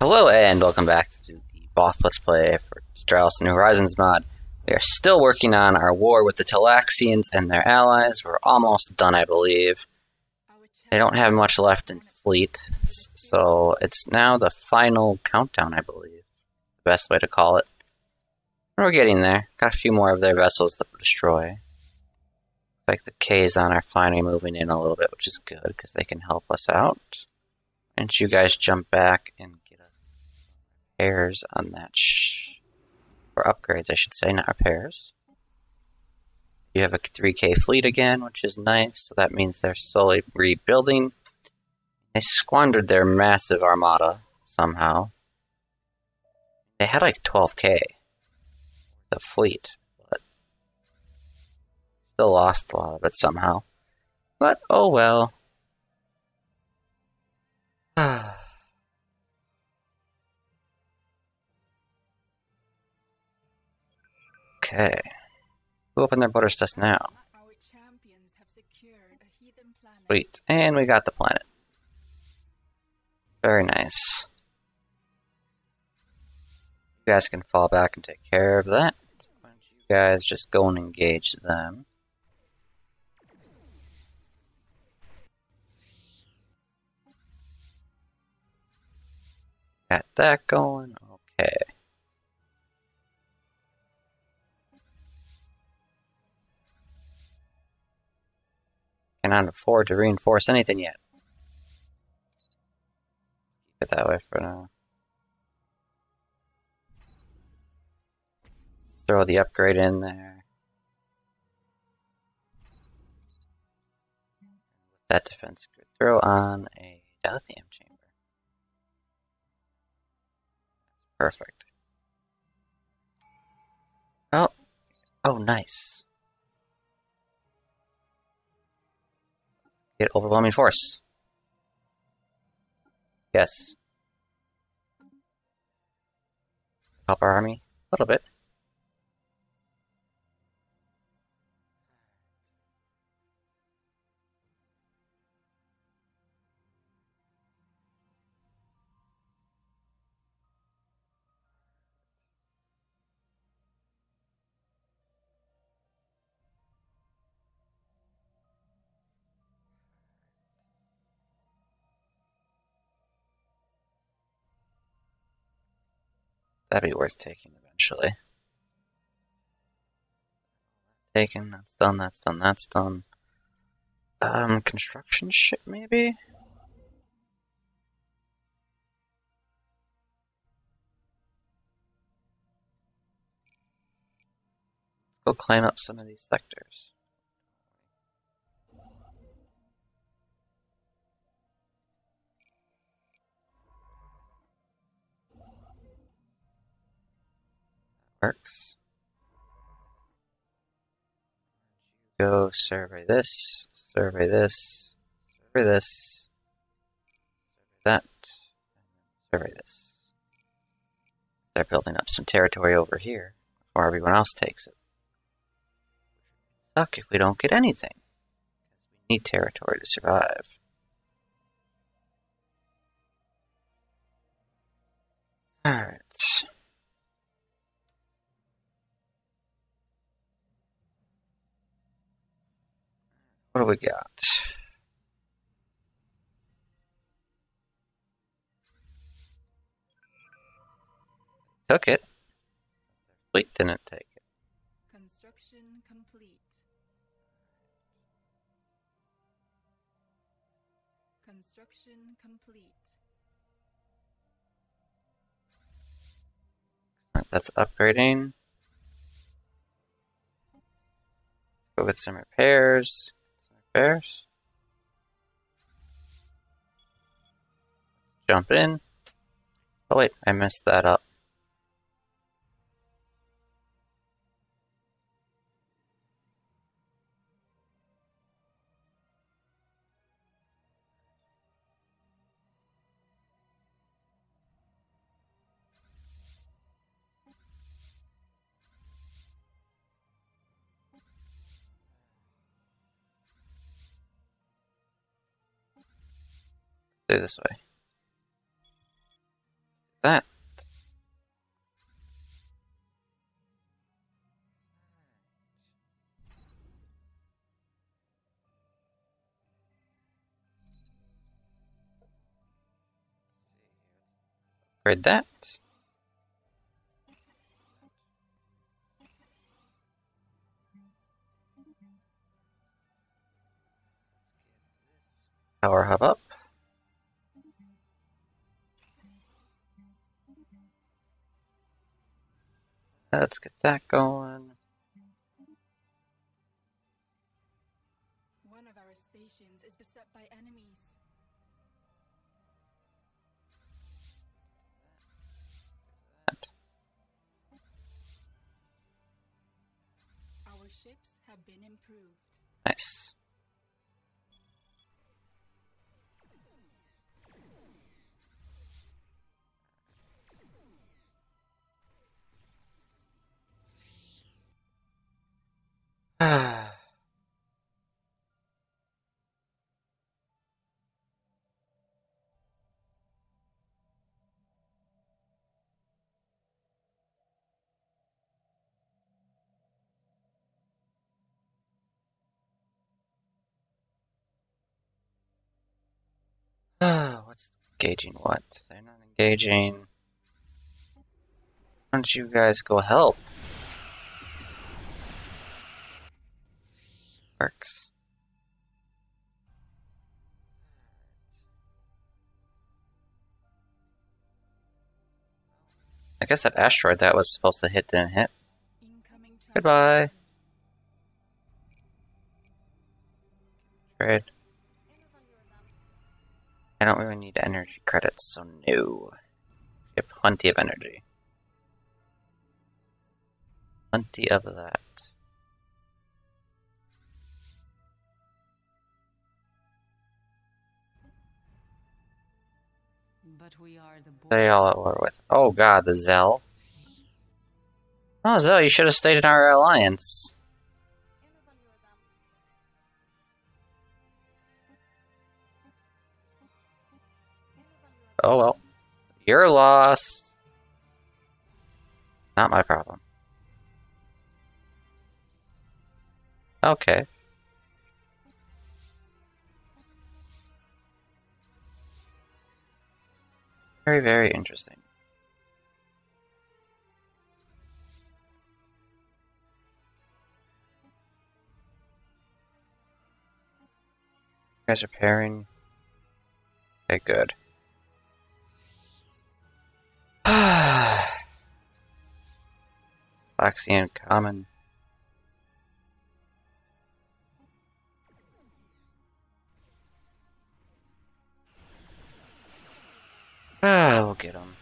Hello and welcome back to the Voth Let's Play for Stellaris New Horizons mod. We are still working on our war with the Talaxians and their allies. We're almost done, I believe. They don't have much left in fleet, so it's now the final countdown, I believe. The best way to call it. We're getting there. Got a few more of their vessels to destroy. Like the Kazon are finally moving in a little bit, which is good because they can help us out. And you guys jump back and repairs on that, or upgrades I should say, not repairs. You have a 3K fleet again, which is nice, so that means they're slowly rebuilding. They squandered their massive armada somehow. They had like 12K, the fleet, but still lost a lot of it somehow. But oh well. Okay. Who opened their borders just now? Our champions have secured a heathen planet. Sweet. And we got the planet. Very nice. You guys can fall back and take care of that. Why don't you guys just go and engage them? Got that going. Okay. Cannot afford to reinforce anything yet. Keep it that way for now. Throw the upgrade in there. That defense could throw on a deuterium chamber. Perfect. Oh, oh, nice. Get overwhelming force. Yes. Help our army a little bit. That'd be worth taking eventually. Taken, that's done, that's done, that's done. Construction ship maybe? Go claim up some of these sectors. Works. Go survey this, survey this, survey this, survey that, survey this. Start building up some territory over here before everyone else takes it. Suck if we don't get anything. We need territory to survive. Alright. What do we got? Took it. Fleet didn't take it. Construction complete. Construction complete. That's upgrading. Go get some repairs. Jump in. Oh wait, I messed that up. Do this way. Heard that. Power hub up. Let's get that going. One of our stations is beset by enemies. Our ships have been improved. Nice. What's engaging what? They're not engaging. Why don't you guys go help? Works. I guess that asteroid that was supposed to hit didn't hit. Goodbye. Trade. I don't really need energy credits, so no. We have plenty of energy. Plenty of that. But we are the boy. They all at war with. Oh god, the Zell. Oh, Zell, you should have stayed in our alliance. Oh well. Your loss. Not my problem. Okay. Very, very interesting. You guys are pairing. Okay, good. Loxian common. Ah, we'll get him.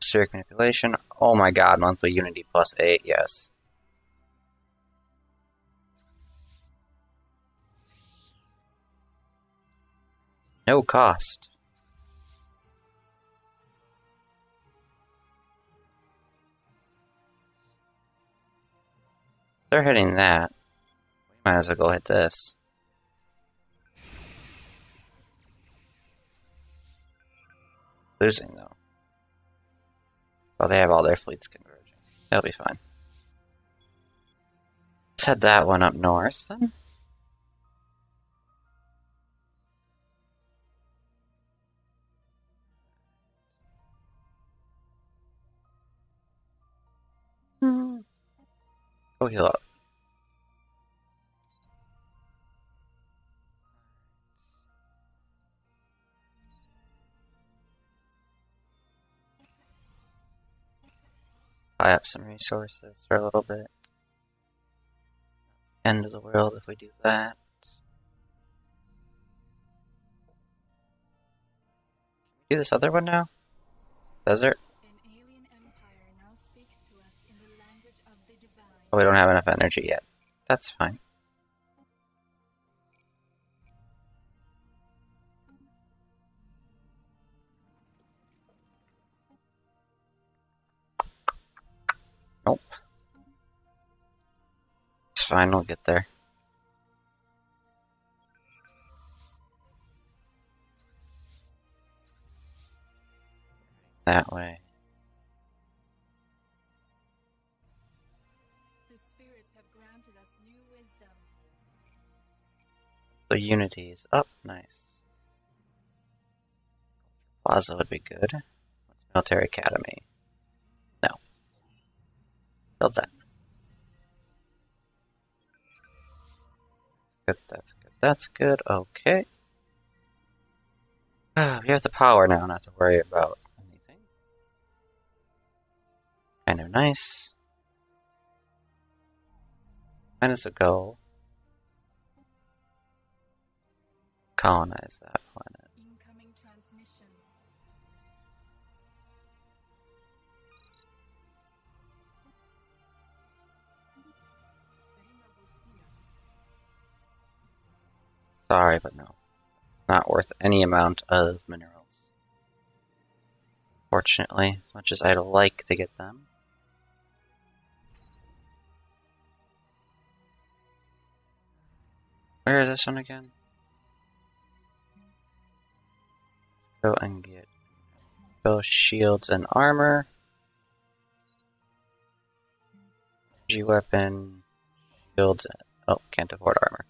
Spheric manipulation. Oh my god, monthly unity +8, yes. No cost. They're hitting that. We might as well go hit this. Losing though. Well, they have all their fleets converging. They'll be fine. Let's head that one up north then. Go heal up. Buy up some resources for a little bit. End of the world if we do that. Can we do this other one now? Desert? Oh, we don't have enough energy yet. That's fine. Nope. It's fine, we'll get there. That way. So unity is up, nice. Plaza would be good. Military Academy. No. Build that. Good, that's good, that's good. Okay. We have the power now, not to worry about anything. Kind of nice. Minus a goal. Colonize that planet. Incoming transmission. Sorry, but no. Not worth any amount of minerals. Fortunately, as much as I'd like to get them. Where is this one again? Go and get both shields and armor. Energy weapon, shields. Oh, can't afford armor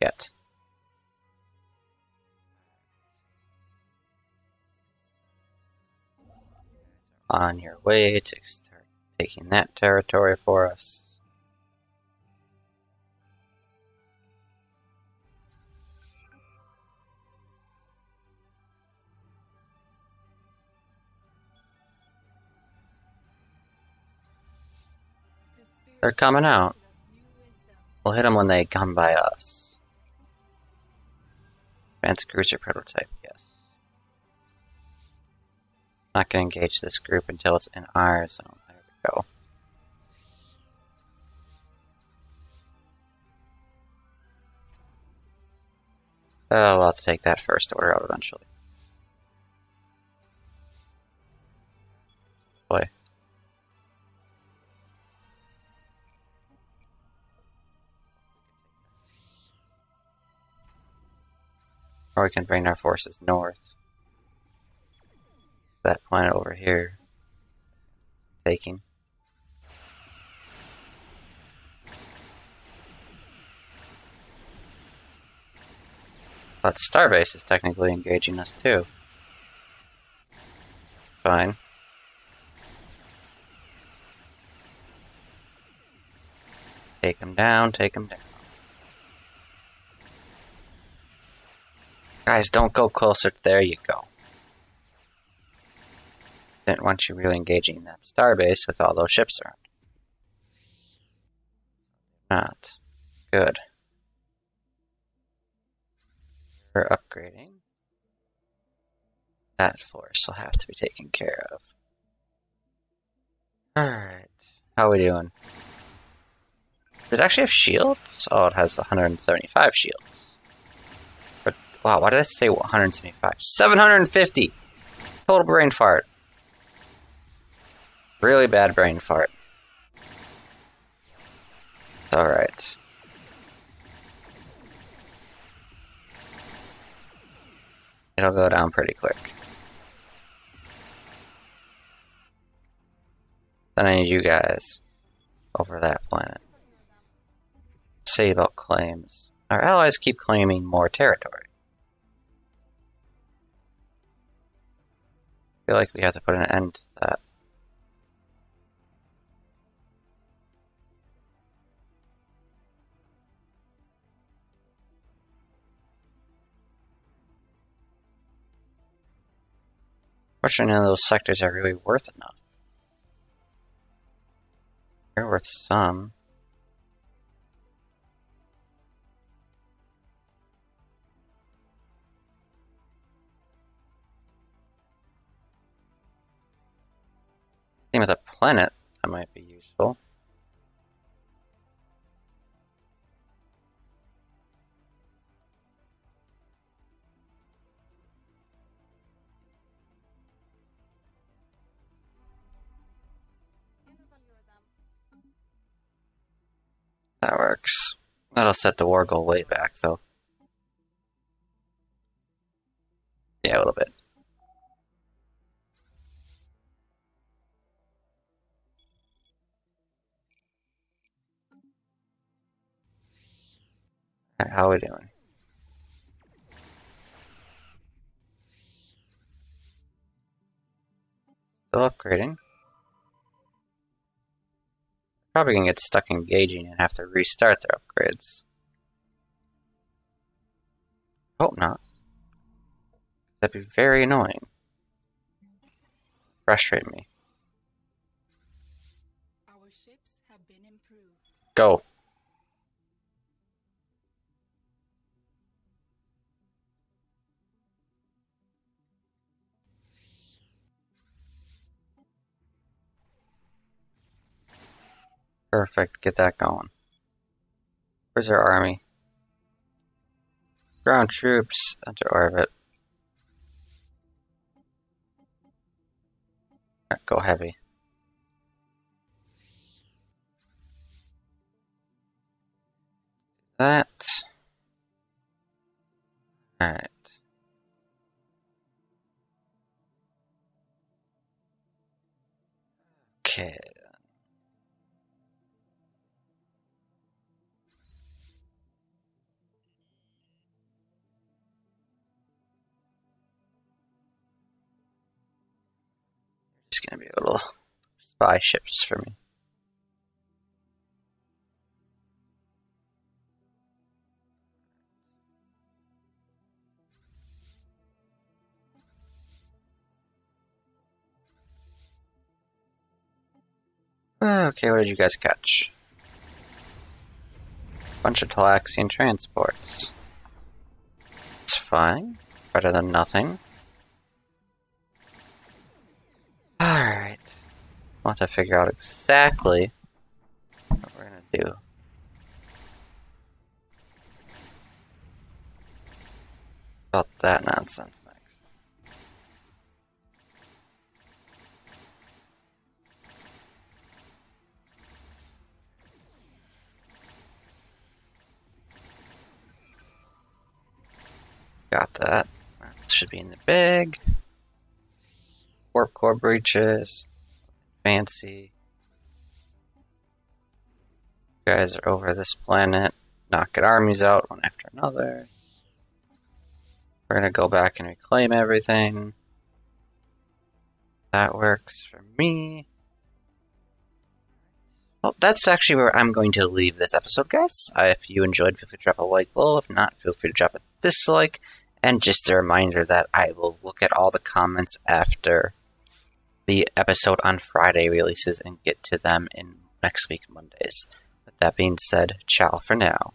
yet. On your way to start taking that territory for us. They're coming out. We'll hit them when they come by us. Advanced cruiser prototype, yes. Not going to engage this group until it's in our zone. There we go. Oh, we'll have to take that first order out eventually. Boy. Or we can bring our forces north. That planet over here taking. But Starbase is technically engaging us too. Fine. Take them down, take them down. Guys, don't go closer. There you go. Didn't want you really engaging that starbase with all those ships around. Not good. We're upgrading. That force will have to be taken care of. Alright. How we doing? Does it actually have shields? Oh, it has 175 shields. But, wow, why did I say 175? 750! Total brain fart. Really bad brain fart. Alright. It'll go down pretty quick. Then I need you guys over that planet. Say about claims. Our allies keep claiming more territory. I feel like we have to put an end to that. Fortunately, none of those sectors are really worth enough. They're worth some. Same with a planet, that might be useful. That works. That'll set the war goal way back, though. Yeah, a little bit. Alright, how are we doing? Still upgrading. Probably gonna get stuck engaging and have to restart their upgrades. Hope not. That'd be very annoying. Frustrate me. Our ships have been improved. Go. Perfect, get that going. Where's our army? Ground troops, enter orbit. Right, go heavy. That. Alright. Okay. Gonna be a little spy ships for me. Okay, what did you guys catch? Bunch of Talaxian transports. It's fine. Better than nothing. Alright, we'll have to figure out exactly what we're gonna do. About that nonsense next. Got that. That should be in the bag. Warp core breaches, fancy. You guys are over this planet, knocking armies out one after another. We're gonna go back and reclaim everything. That works for me. Well, that's actually where I'm going to leave this episode, guys. If you enjoyed, feel free to drop a like below. If not, feel free to drop a dislike. And just a reminder that I will look at all the comments after the episode on Friday releases and get to them in next week Mondays. With that being said, ciao for now.